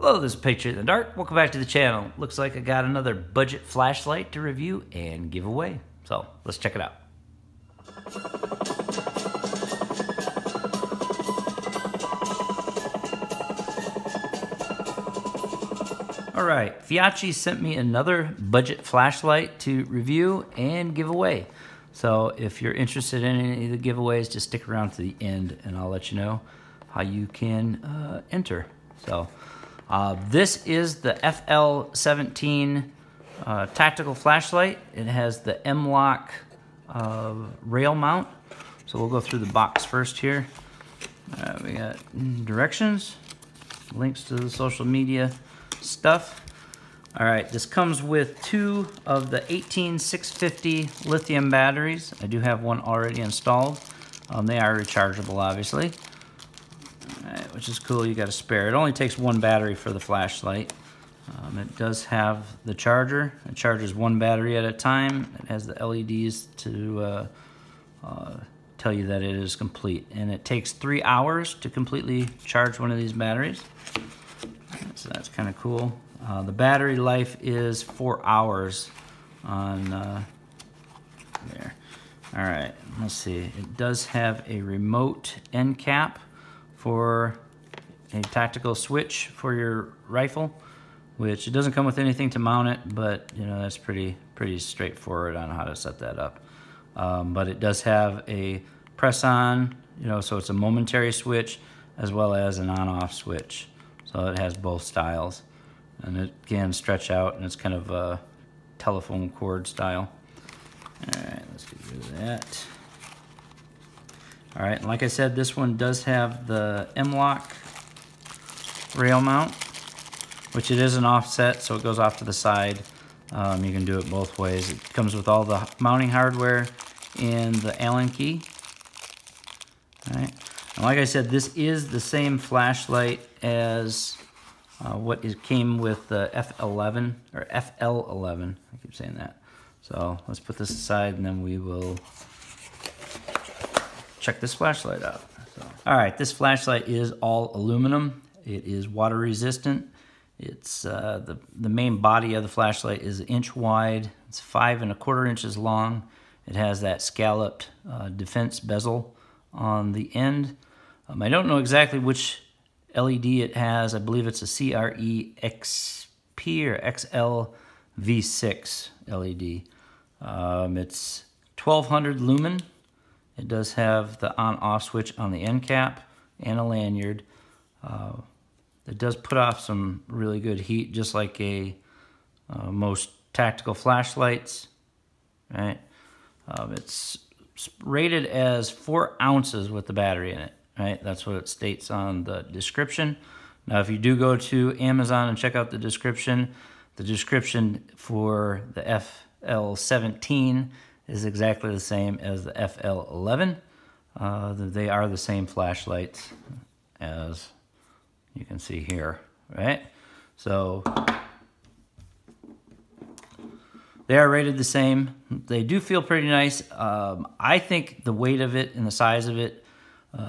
Hello, this is Patriot In The Dark. Welcome back to the channel. Looks like I got another budget flashlight to review and give away. So let's check it out. All right, Feyachi sent me another budget flashlight to review and give away. So if you're interested in any of the giveaways, just stick around to the end and I'll let you know how you can enter. So. This is the FL17 tactical flashlight. It has the M-LOK rail mount. So we'll go through the box first here. We got directions, links to the social media stuff. All right, this comes with two of the 18650 lithium batteries. I do have one already installed. They are rechargeable, obviously. Alright, which is cool, you got a spare. It only takes one battery for the flashlight. It does have the charger. It charges one battery at a time. It has the LEDs to tell you that it is complete. And it takes 3 hours to completely charge one of these batteries. So that's kind of cool. The battery life is 4 hours on there. Alright, let's see. It does have a remote end cap for a tactical switch for your rifle, which it doesn't come with anything to mount it, but you know that's pretty straightforward on how to set that up. But it does have a press on, you know, so it's a momentary switch as well as an on-off switch. So it has both styles, and it can stretch out, and it's kind of a telephone cord style. All right, let's get rid of that. All right, and like I said, this one does have the M-LOK rail mount, which it is an offset, so it goes off to the side. You can do it both ways. It comes with all the mounting hardware and the Allen key. All right, and like I said, this is the same flashlight as what it came with the F11, or FL11, I keep saying that. So let's put this aside and then we will check this flashlight out. So. All right, this flashlight is all aluminum. It is water resistant. It's the main body of the flashlight is 1 inch wide. It's 5¼ inches long. It has that scalloped defense bezel on the end. I don't know exactly which LED it has. I believe it's a CRE XP or XLV6 LED. It's 1200 lumen. It does have the on-off switch on the end cap and a lanyard. It does put off some really good heat, just like most tactical flashlights, right? It's rated as 4 ounces with the battery in it, right? That's what it states on the description. Now, if you do go to Amazon and check out the description for the FL17 is exactly the same as the FL11. They are the same flashlights as you can see here, right? So they are rated the same. They do feel pretty nice. I think the weight of it and the size of it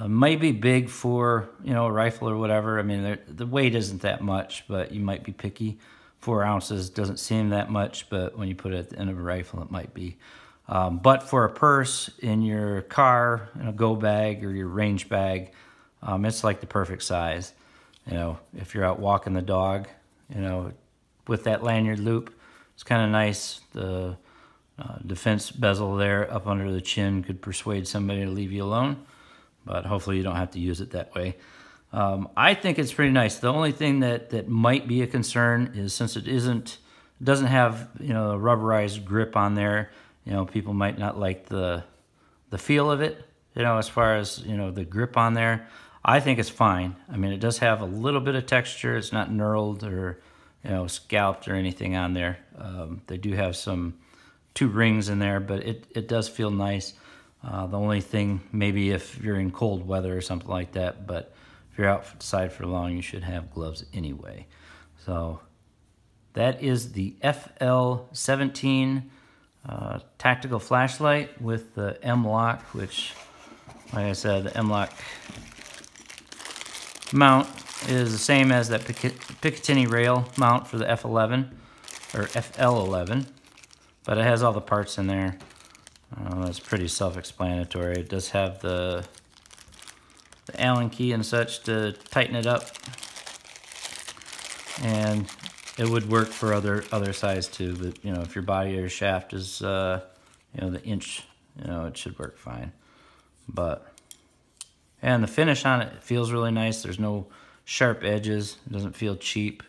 might be big for, you know, a rifle or whatever. I mean, the weight isn't that much, but you might be picky. 4 ounces doesn't seem that much, but when you put it at the end of a rifle, it might be. But for a purse in your car, in a go bag or your range bag, it's like the perfect size. You know, if you're out walking the dog, you know, with that lanyard loop, it's kind of nice. The defense bezel there up under the chin could persuade somebody to leave you alone, but hopefully you don't have to use it that way. I think it's pretty nice. The only thing that might be a concern is since it doesn't have, you know, a rubberized grip on there. You know, people might not like the feel of it, you know, as far as, you know, the grip on there. I think it's fine. I mean, it does have a little bit of texture. It's not knurled or, you know, scalped or anything on there. They do have two rings in there, but it does feel nice. The only thing, maybe if you're in cold weather or something like that, but if you're outside for long, you should have gloves anyway. So that is the FL17 tactical flashlight with the M-LOK, which, like I said, the M-LOK mount is the same as that Picatinny rail mount for the F11 or FL11, but it has all the parts in there. That's pretty self-explanatory. It does have the Allen key and such to tighten it up, and it would work for other size too. But you know, if your body or your shaft is you know, the inch, you know, it should work fine. And the finish on it feels really nice. There's no sharp edges. It doesn't feel cheap.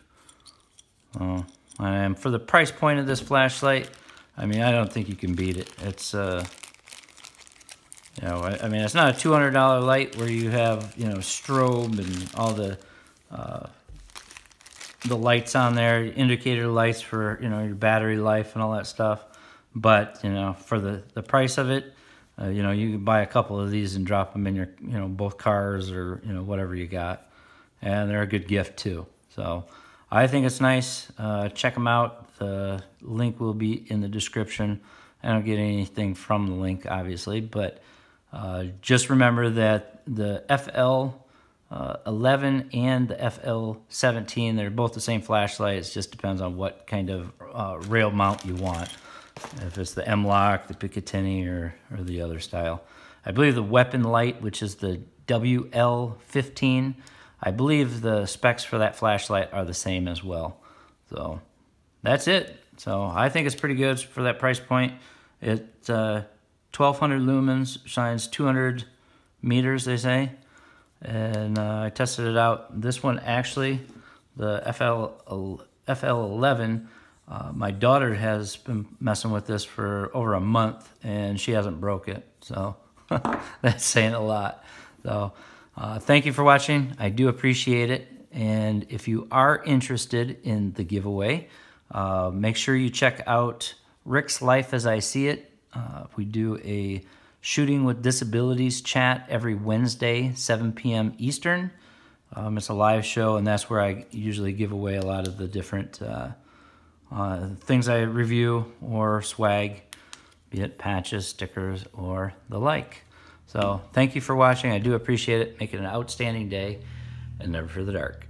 And for the price point of this flashlight, I mean, I don't think you can beat it. It's, you know, I mean, it's not a $200 light where you have, you know, strobe and all the lights on there, indicator lights for, you know, your battery life and all that stuff. But, you know, for the price of it, you know, you can buy a couple of these and drop them in your, you know, both cars or, you know, whatever you got. And they're a good gift too. So I think it's nice. Check them out. The link will be in the description. I don't get anything from the link, obviously, but just remember that the FL11 and the FL17, they're both the same flashlight. It just depends on what kind of rail mount you want. If it's the M-LOK, the Picatinny, or the other style. I believe the weapon light, which is the WL15, I believe the specs for that flashlight are the same as well. So that's it. So I think it's pretty good for that price point. It 1200 lumens, shines 200 meters, they say. And I tested it out. This one actually, the FL11, my daughter has been messing with this for over a month, and she hasn't broke it, so that's saying a lot. So thank you for watching. I do appreciate it, and if you are interested in the giveaway, make sure you check out Rick's Life as I See It. We do a Shooting with Disabilities Chat every Wednesday, 7 p.m. Eastern. It's a live show, and that's where I usually give away a lot of the different things I review or swag, be it patches, stickers, or the like. So thank you for watching. I do appreciate it. Make it an outstanding day, and never fear the dark.